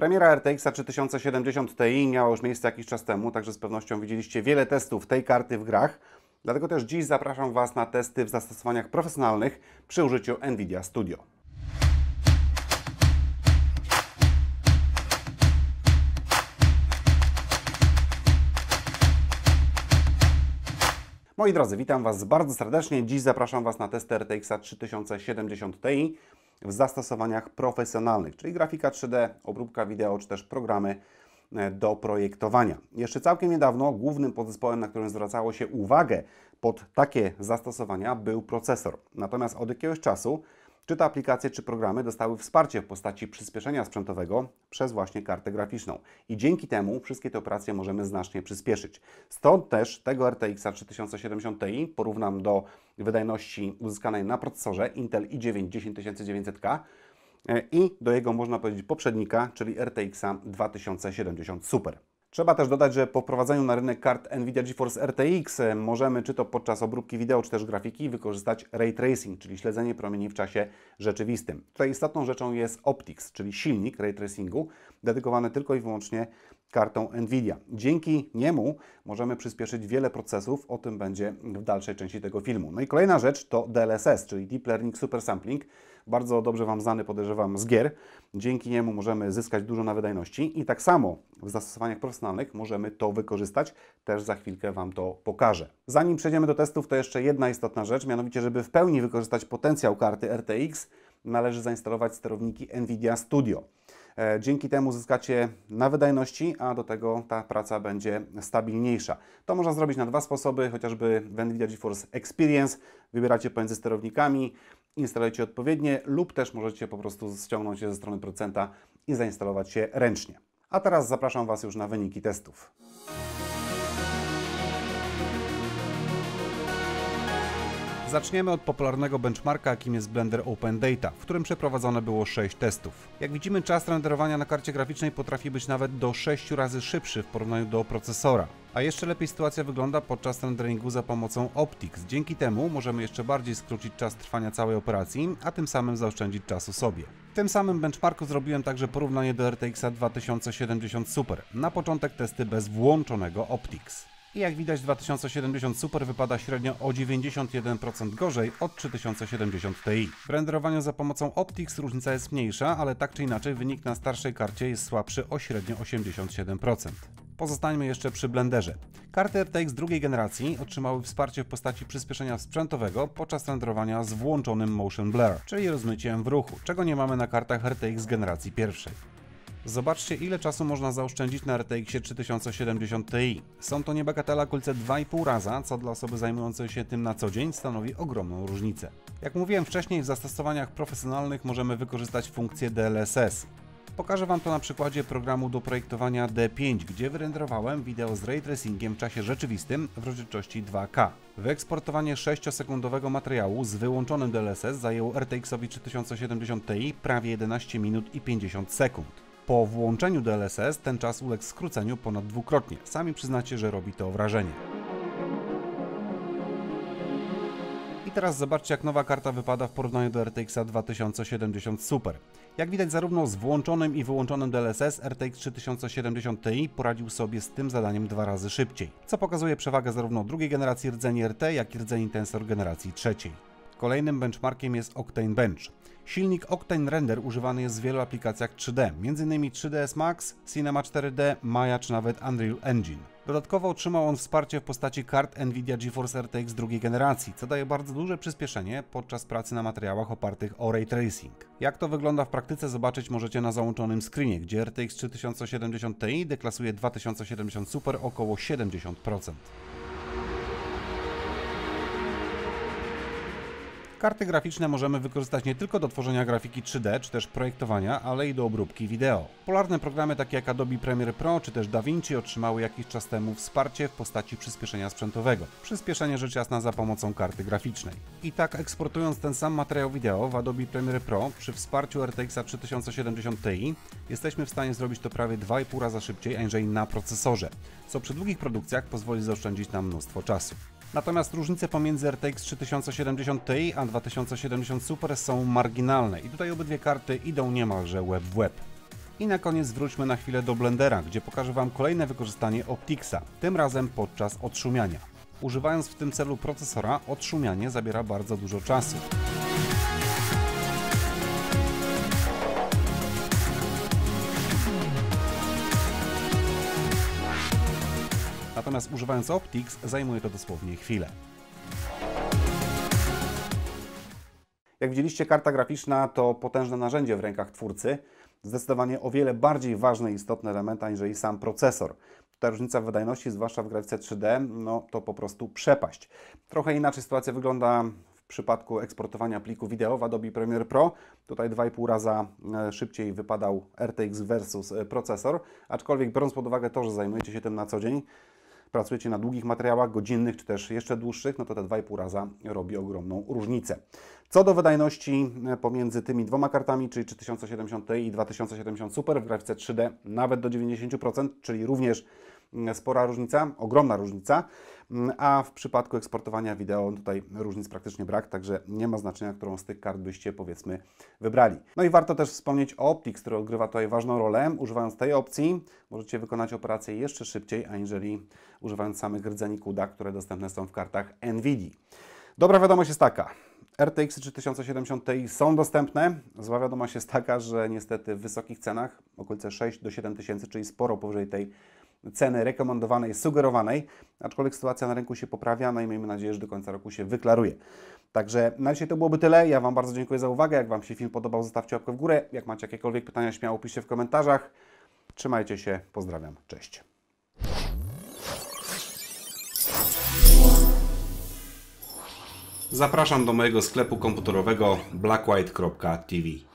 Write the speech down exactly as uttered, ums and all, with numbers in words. Premiera R T X trzy tysiące siedemdziesiąt Ti miała już miejsce jakiś czas temu, także z pewnością widzieliście wiele testów tej karty w grach. Dlatego też dziś zapraszam Was na testy w zastosowaniach profesjonalnych przy użyciu Nvidia Studio. Moi drodzy, witam Was bardzo serdecznie. Dziś zapraszam Was na testy R T X trzy tysiące siedemdziesiąt Ti w zastosowaniach profesjonalnych, czyli grafika trzy D, obróbka wideo, czy też programy do projektowania. Jeszcze całkiem niedawno głównym podzespołem, na którym zwracało się uwagę pod takie zastosowania, był procesor. Natomiast od jakiegoś czasu czy to aplikacje, czy programy dostały wsparcie w postaci przyspieszenia sprzętowego przez właśnie kartę graficzną. I dzięki temu wszystkie te operacje możemy znacznie przyspieszyć. Stąd też tego R T X trzy tysiące siedemdziesiąt Ti porównam do wydajności uzyskanej na procesorze Intel i dziewięć dziesięć tysięcy dziewięćset K i do jego, można powiedzieć, poprzednika, czyli R T X dwa tysiące siedemdziesiąt Super. Trzeba też dodać, że po wprowadzeniu na rynek kart Nvidia GeForce R T X możemy czy to podczas obróbki wideo, czy też grafiki wykorzystać ray tracing, czyli śledzenie promieni w czasie rzeczywistym. Tutaj istotną rzeczą jest Optix, czyli silnik ray tracingu dedykowany tylko i wyłącznie kartą Nvidia. Dzięki niemu możemy przyspieszyć wiele procesów, o tym będzie w dalszej części tego filmu. No i kolejna rzecz to D L S S, czyli Deep Learning Super Sampling, bardzo dobrze Wam znany, podejrzewam, z gier. Dzięki niemu możemy zyskać dużo na wydajności i tak samo w zastosowaniach profesjonalnych możemy to wykorzystać. Też za chwilkę Wam to pokażę. Zanim przejdziemy do testów, to jeszcze jedna istotna rzecz, mianowicie, żeby w pełni wykorzystać potencjał karty R T X, należy zainstalować sterowniki Nvidia Studio. Dzięki temu zyskacie na wydajności, a do tego ta praca będzie stabilniejsza. To można zrobić na dwa sposoby, chociażby w Nvidia GeForce Experience. Wybieracie pomiędzy sterownikami, instalujecie odpowiednie lub też możecie po prostu ściągnąć je ze strony producenta i zainstalować je ręcznie. A teraz zapraszam Was już na wyniki testów. Zaczniemy od popularnego benchmarka, jakim jest Blender Open Data, w którym przeprowadzone było sześć testów. Jak widzimy, czas renderowania na karcie graficznej potrafi być nawet do sześciu razy szybszy w porównaniu do procesora. A jeszcze lepiej sytuacja wygląda podczas renderingu za pomocą Optix. Dzięki temu możemy jeszcze bardziej skrócić czas trwania całej operacji, a tym samym zaoszczędzić czasu sobie. W tym samym benchmarku zrobiłem także porównanie do R T X dwa tysiące siedemdziesiąt Super. Na początek testy bez włączonego Optix. I jak widać, dwa tysiące siedemdziesiąt Super wypada średnio o dziewięćdziesiąt jeden procent gorzej od trzy tysiące siedemdziesiąt Ti. W renderowaniu za pomocą Optix różnica jest mniejsza, ale tak czy inaczej wynik na starszej karcie jest słabszy o średnio osiemdziesiąt siedem procent. Pozostańmy jeszcze przy Blenderze. Karty R T X drugiej generacji otrzymały wsparcie w postaci przyspieszenia sprzętowego podczas renderowania z włączonym Motion Blur, czyli rozmyciem w ruchu, czego nie mamy na kartach R T X generacji pierwszej. Zobaczcie, ile czasu można zaoszczędzić na R T X trzy tysiące siedemdziesiąt Ti. Są to niebagatela kulce dwa i pół raza, co dla osoby zajmującej się tym na co dzień stanowi ogromną różnicę. Jak mówiłem wcześniej, w zastosowaniach profesjonalnych możemy wykorzystać funkcję D L S S. Pokażę Wam to na przykładzie programu do projektowania D pięć, gdzie wyrenderowałem wideo z ray tracingiem w czasie rzeczywistym w rozdzielczości dwa K. Wyeksportowanie sześciosekundowego materiału z wyłączonym D L S S zajęło R T X-owi trzy tysiące siedemdziesiąt Ti prawie jedenaście minut i pięćdziesiąt sekund. Po włączeniu D L S S ten czas uległ skróceniu ponad dwukrotnie. Sami przyznacie, że robi to wrażenie. I teraz zobaczcie, jak nowa karta wypada w porównaniu do R T X dwa tysiące siedemdziesiąt Super. Jak widać, zarówno z włączonym i wyłączonym D L S S R T X trzy tysiące siedemdziesiąt Ti poradził sobie z tym zadaniem dwa razy szybciej, co pokazuje przewagę zarówno drugiej generacji rdzeni R T, jak i rdzeni tensor generacji trzeciej. Kolejnym benchmarkiem jest Octane Bench. Silnik Octane Render używany jest w wielu aplikacjach trzy D, m.in. trzy D S Max, Cinema cztery D, Maya czy nawet Unreal Engine. Dodatkowo otrzymał on wsparcie w postaci kart Nvidia GeForce R T X drugiej generacji, co daje bardzo duże przyspieszenie podczas pracy na materiałach opartych o ray tracing. Jak to wygląda w praktyce, zobaczyć możecie na załączonym screenie, gdzie R T X trzy tysiące siedemdziesiąt Ti deklasuje dwa tysiące siedemdziesiąt Super około siedemdziesiąt procent. Karty graficzne możemy wykorzystać nie tylko do tworzenia grafiki trzy D, czy też projektowania, ale i do obróbki wideo. Popularne programy takie jak Adobe Premiere Pro, czy też DaVinci otrzymały jakiś czas temu wsparcie w postaci przyspieszenia sprzętowego. Przyspieszenie rzecz jasna za pomocą karty graficznej. I tak, eksportując ten sam materiał wideo w Adobe Premiere Pro przy wsparciu R T X trzy tysiące siedemdziesiąt Ti jesteśmy w stanie zrobić to prawie dwa i pół razy szybciej aniżeli na procesorze, co przy długich produkcjach pozwoli zaoszczędzić nam mnóstwo czasu. Natomiast różnice pomiędzy R T X trzy tysiące siedemdziesiąt Ti a dwa tysiące siedemdziesiąt Super są marginalne i tutaj obydwie karty idą niemalże łeb w łeb. I na koniec wróćmy na chwilę do Blendera, gdzie pokażę Wam kolejne wykorzystanie Optixa, tym razem podczas odszumiania. Używając w tym celu procesora, odszumianie zabiera bardzo dużo czasu. Natomiast używając Optix zajmuje to dosłownie chwilę. Jak widzieliście, karta graficzna to potężne narzędzie w rękach twórcy. Zdecydowanie o wiele bardziej ważny i istotny element aniżeli sam procesor. Ta różnica w wydajności, zwłaszcza w grafice trzy D, no to po prostu przepaść. Trochę inaczej sytuacja wygląda w przypadku eksportowania pliku wideo w Adobe Premiere Pro. Tutaj dwa i pół raza szybciej wypadał R T X versus procesor, aczkolwiek biorąc pod uwagę to, że zajmujecie się tym na co dzień, pracujecie na długich materiałach, godzinnych czy też jeszcze dłuższych, no to te dwa i pół raza robi ogromną różnicę. Co do wydajności pomiędzy tymi dwoma kartami, czyli trzy tysiące siedemdziesiąt Ti i dwa tysiące siedemdziesiąt Super w grafice trzy D nawet do dziewięćdziesięciu procent, czyli również spora różnica, ogromna różnica, a w przypadku eksportowania wideo tutaj różnic praktycznie brak, także nie ma znaczenia, którą z tych kart byście, powiedzmy, wybrali. No i warto też wspomnieć o Optix, który odgrywa tutaj ważną rolę. Używając tej opcji możecie wykonać operacje jeszcze szybciej, aniżeli używając samych rdzeni CUDA, które dostępne są w kartach Nvidii. Dobra wiadomość jest taka, R T X trzy tysiące siedemdziesiąt Ti są dostępne, zła wiadomość jest taka, że niestety w wysokich cenach, w okolice sześciu do siedmiu tysięcy, czyli sporo powyżej tej ceny rekomendowanej, sugerowanej, aczkolwiek sytuacja na rynku się poprawia, no i miejmy nadzieję, że do końca roku się wyklaruje. Także na dzisiaj to byłoby tyle, ja Wam bardzo dziękuję za uwagę, jak Wam się film podobał, zostawcie łapkę w górę, jak macie jakiekolwiek pytania, śmiało piszcie w komentarzach, trzymajcie się, pozdrawiam, cześć. Zapraszam do mojego sklepu komputerowego blackwhite kropka t v.